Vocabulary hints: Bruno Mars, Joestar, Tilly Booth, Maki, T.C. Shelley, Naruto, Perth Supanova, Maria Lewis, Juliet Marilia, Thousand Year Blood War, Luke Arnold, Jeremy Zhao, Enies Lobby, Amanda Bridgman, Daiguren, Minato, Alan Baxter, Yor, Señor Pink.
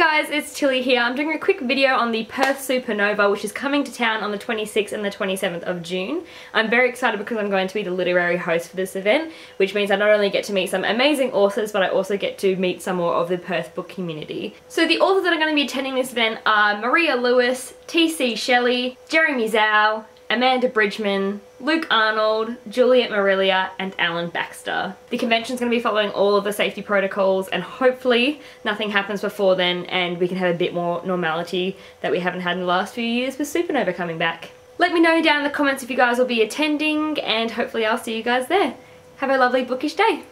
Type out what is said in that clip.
Hey guys, it's Tilly here. I'm doing a quick video on the Perth Supanova, which is coming to town on the 26th and the 27th of June. I'm very excited because I'm going to be the literary host for this event, which means I not only get to meet some amazing authors, but I also get to meet some more of the Perth book community. So the authors that are going to be attending this event are Maria Lewis, T.C. Shelley, Jeremy Zhao, Amanda Bridgman, Luke Arnold, Juliet Marilia and Alan Baxter. The convention's going to be following all of the safety protocols and hopefully nothing happens before then and we can have a bit more normality that we haven't had in the last few years with Supanova coming back. Let me know down in the comments if you guys will be attending and hopefully I'll see you guys there. Have a lovely bookish day.